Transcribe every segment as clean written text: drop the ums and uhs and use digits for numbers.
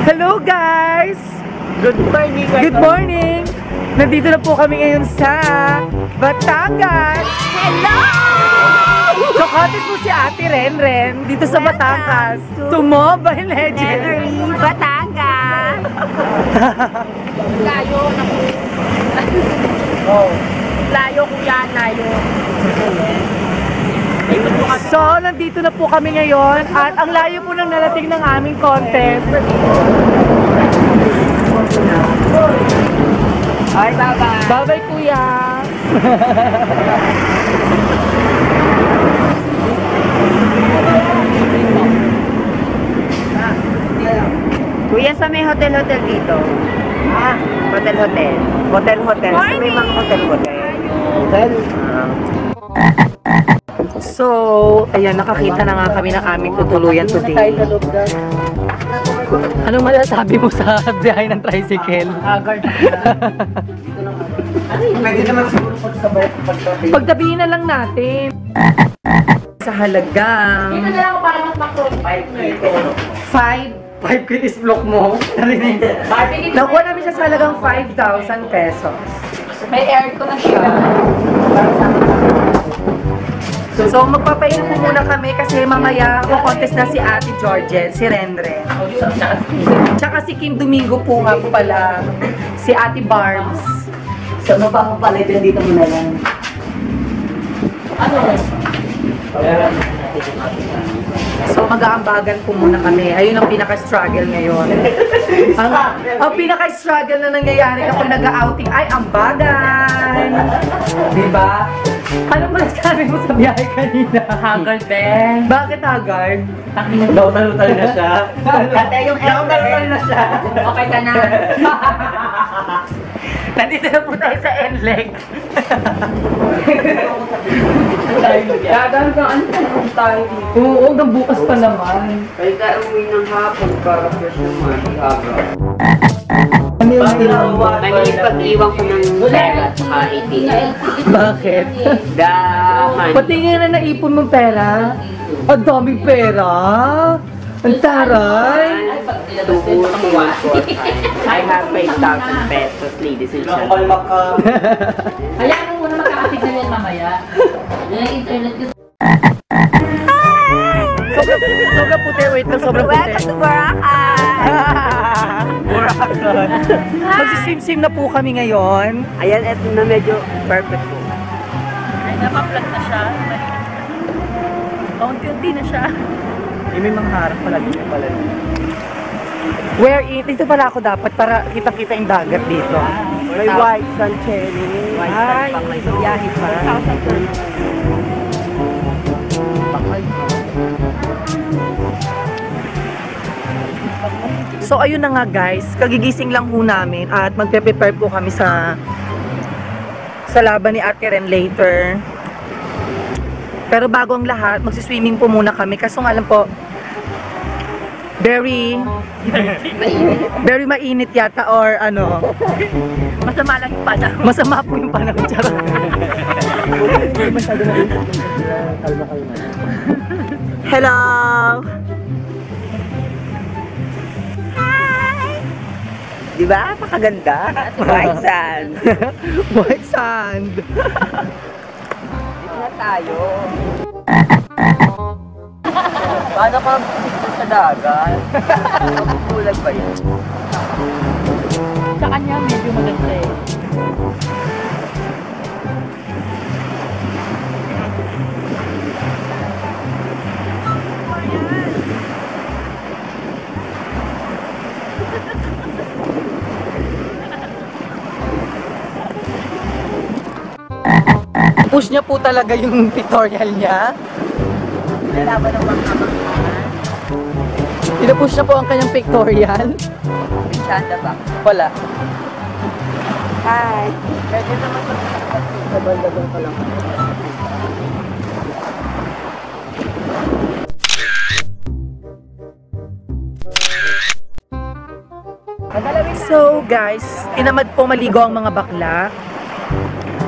Hello guys! Good morning! Good morning! Nandito na po kami ngayon sa Batangas! Hello! Kakotis mo si Ate Renren dito sa Batangas to Mobile Legend! Batangas! Layo na po. Layo kuya, layo. So, nandito na po kami ngayon at ang layo po nang narating ng aming contest. Ay, bye-bye. Bye-bye, kuya. Kuya, sa may hotel-hotel dito. Ah, hotel-hotel. Hotel-hotel. Sa may mga hotel-hotel. Hotel. So, ayan, nakakita na nga kami ng aming tutuluyan today. Anong masasabi mo sa biyahe ng tricycle? Pwede naman siguro pagtabihin na lang natin. Sa halagang... Dito na lang para magpakot. 5 kinis block mo. Nakuha namin siya sa halagang 5,000 pesos. May aircon na siya. So, magpapain po muna kami kasi mamaya kukontest na si Ate George, si Renren. Tsaka si Kim Domingo po nga po pala, si Ate Barnes. So, magpapalit lang dito muna lang. Ano? So, mag-aambagan po muna kami. Ayun ang pinaka-struggle ngayon. Ang pinaka-struggle na nangyayari kapag nag-outing ay ambagan. Diba? Anong masasabi mo sa biyahe kanina? Haggard, Ben. Bakit haggard? Daw-talutal na siya. Ate, yung daw-talutal na siya. Okay ka na. Nandito na po tayo sa N-Leg. Dadaan ka, ano kung tayo dito? Oo, hanggang bukas pa naman. Kaya tayo uwi ng hapon para fresh naman. Nanginipag-iwang ko ng pera at saka ATM. Bakit? Dahan. Pati nga na naipon mong pera. Ang daming pera. Ang taray. Tugon to one for time. I have 5,000 pesos, ladies and gentlemen. Hayaan mo muna makakapig na yan mamaya. Yung internet ko. Sobrang puti. Wait lang, sobrang puti. Welcome to Burakton. Burakton. Magsisim-sim na po kami ngayon. Ayan, eto na medyo perfect po. Ay, napaplug na siya. Unti-unti na siya. Yung may mangharap pala dito pala. Where it? Dito pala ako dapat para kitang-kita yung dagat dito. May white sand cherry. White sand pang may biyahit pa. So ayun na nga guys, kagigising lang ho namin at magpe-prepare po kami sa laban ni Archer and later. Pero bago ang lahat, magsiswimming po muna kami. Kaso nga alam po, very mainit yata or ano. Masama lang yung panahon. Masama po yung panahon. Hello! Hi! Diba? Pakaganda. White sand. White sand. Tayo. Paano ka magpipil sa dagat? Magpulag ba yun? Sa kanya medyo maganda eh. Push niya po talaga yung tutorial niya. Nalaban ang pangkamangaman. Pinapush niya po ang kanyang pictorial. Pinsyanda ba? Wala. Hi! Pwede naman po. Dabal-dabal pa lang. So guys, tinamad po maligo ang mga bakla.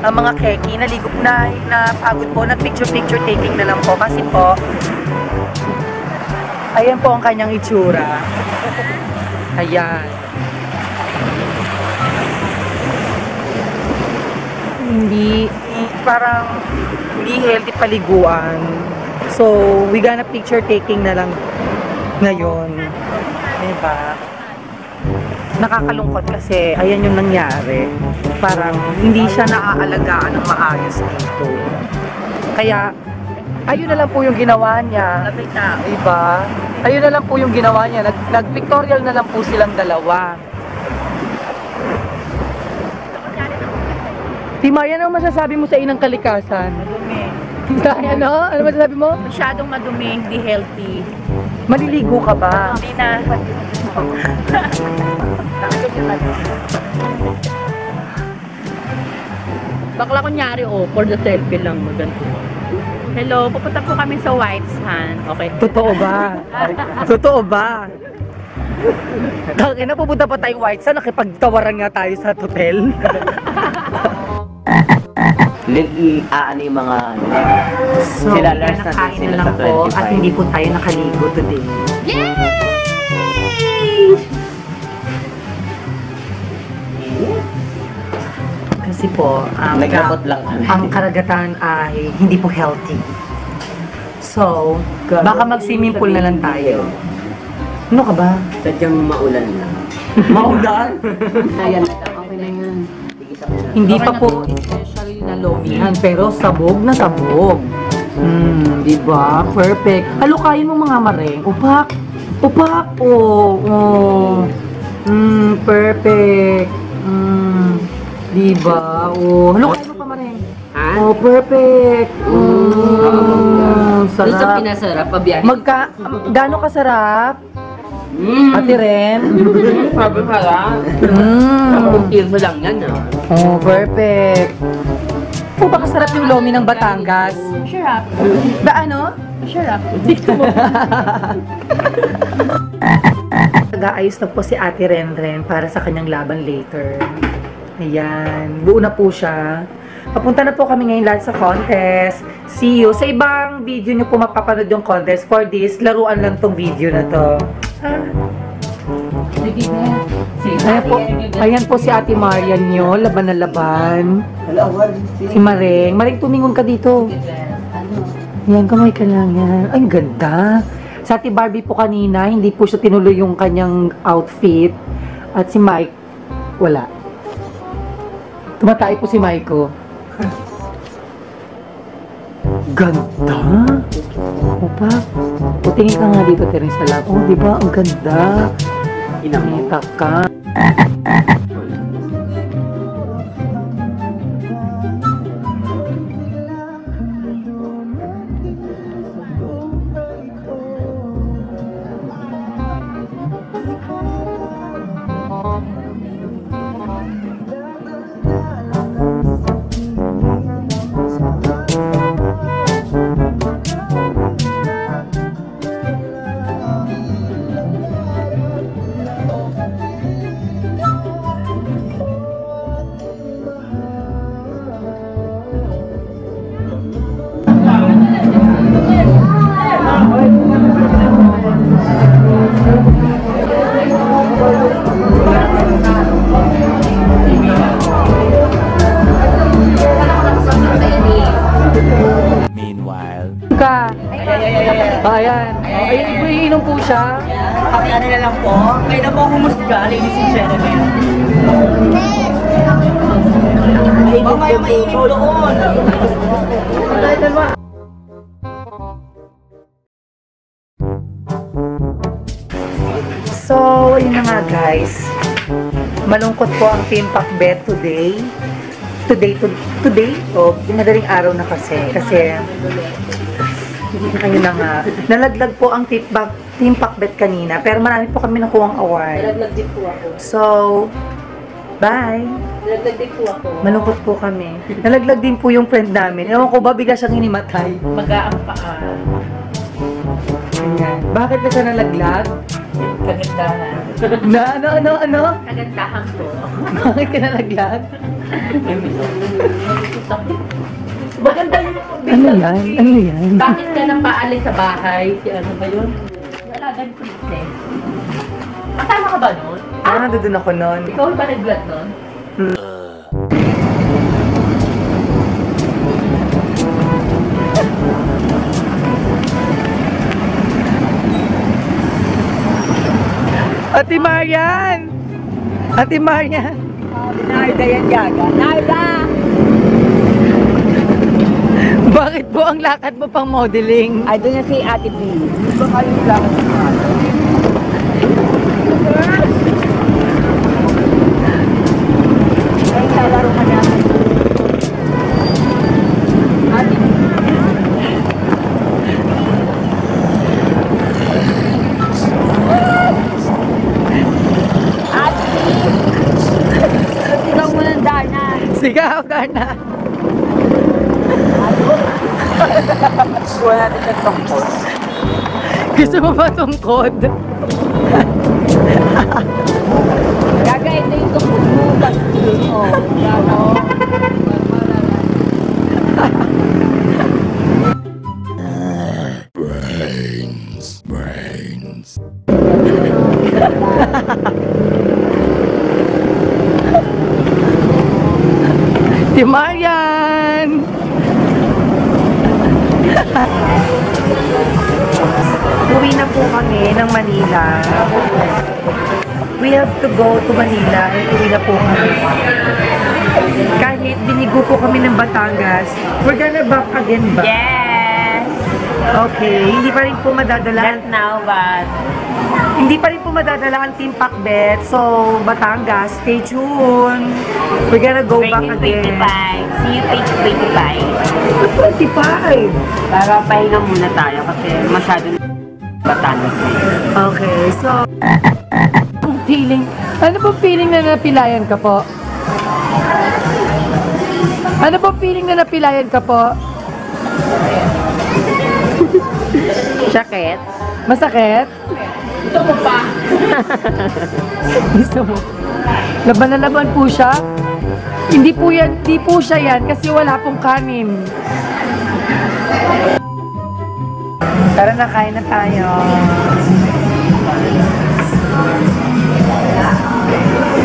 Ang mga keki, naligop na, napagod po, nag-picture-picture taking na lang po kasi po, ayan po ang kanyang itsura. Ayan. Hindi, parang hindi healthy paliguan. So, we gonna picture taking na lang ngayon. Diba? Nakakalungkot kasi ayan yung nangyari. Parang hindi siya naaalagaan ng maayos dito. Kaya, ayun na lang po yung ginawa niya. Diba? Ayun na lang po yung ginawa niya. Nag-pictorial na lang po silang dalawa. Si Marian, ano masasabi mo sa inang kalikasan? Madumi. Ano? Ano masasabi mo? Masyadong madumi, hindi healthy. Maliligo ka ba? Hindi na. Bakla kunyari, oh, for the selfie lang, maganto. Hello, pupunta po kami sa White Sand. Okay. Totoo ba? Totoo ba? Kaya na pupunta pa tayong White Sand, nakipagtawaran nga tayo sa hotel. Nag-aano yung mga so, sila last natin sila na lang sa 25 at hindi po tayo nakaligo today. Yay! Kasi po lang ang karagatan ay hindi po healthy. So, baka mag-swimming pool na lang tayo. Ano ka ba? Sadyang maulan lang. Maulan? Ayan, okay na yan. Hindi pa po especially na lomihan, pero sabog na sabog. Diba? Perfect. Halukayin mo mga mareng. Upak! Upak! Oo! Perfect. Diba? Oo. Halukayin mo pa mareng. Ha? Oh, perfect. Sarap. Doon sa pinasarap, pabiyahin. Gano'ng kasarap? Ate Ren? Sabi ka lang. Kapag-feel mo lang yan ah. Oh, perfect. O, baka sarap yung lomi ng Batangas. Sarap. Ba ano? Sarap. Dikto mo. Nag-aayos na po si Ate Ren para sa kanyang laban later. Ayan. Buo na po siya. Papunta na po kami ngayon lahat sa contest. See you. Sa ibang video nyo po mapapanood yung contest. For this, laruan lang tong video na to. Ayan po si Ate Marian nyo. Laban na laban. Si Mareng. Mareng, tumingon ka dito. Ayan, kamay ka lang yan. Ay, ganda. Sa Ate Barbie po kanina, hindi po siya tinuloy yung kanyang outfit. At si Mike, wala. Tumatay po si Maiko. Ganda! Opa, putingin ka nga dito, Teresa sa lab. Oh, diba? Ang ganda. Inangita ka. So, yun na nga guys. Malungkot po ang Team Pakbet today. Today? Oh, madaling araw na kasi. Kasi, ayun na nga. Nalaglag po ang Team Pakbet kanina. Pero marami po kami nakuha ang award. Nalaglag din po ako. So, bye! Nalaglag din po ako. Malungkot po kami. Nalaglag din po yung friend namin. Ewan ko ba, bigla siyang hinimatay. Magaan pa ka. Ayan. Bakit na siya nalaglag? Kagandahan. Ano? Kagandahan ko. Bakit ka nalaglag? Maganda yun. Ano yan? Bakit ka napaalis sa bahay? Ano ba yun? Nalagan ko. Kasama ka ba nun? Ah, nandun ako nun. Ikaw ba nag-vlog nun? Ate Marian! Ate Marian! Narda yan, Gaga. Narda! Bakit po ang lakad mo pang modeling? Ay, doon na si Ate B. Baka yung lakad mo. Ay, talaro ka natin. Ate B. Sigaw ka na! Kuha natin sa tungkod. Gusto mo ba tungkod? Gagain na yung tungkod mo. Brains. Si Marian! Uwi na po kami ng Manila. We have to go to Manila. Uwi na po kami. Kahit binigo po kami ng Batangas, we're gonna back again ba? Yes! Okay, hindi pa rin po madadala. Not now, but... Hindi pa rin po madadala ang Team Pakbet. So, Batangas, stay tuned. We're gonna go back again. 25. See you page 25. 25? Para pahinga muna tayo kasi masyado na Batangas ngayon. Okay, so... feeling... Ano po feeling na napilayan ka po? Ano po feeling na napilayan ka po? Sakit? Masakit? Gusto mo pa? Gusto mo? Laban na laban po siya? Hindi po yan, di po siya yan kasi wala pong kanin. Tara na, kain na tayo.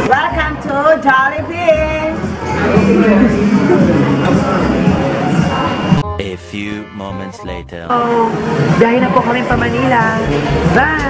Welcome to Jollibee! A few moments later. Oh, dahil na po kami pa Manila. Bye!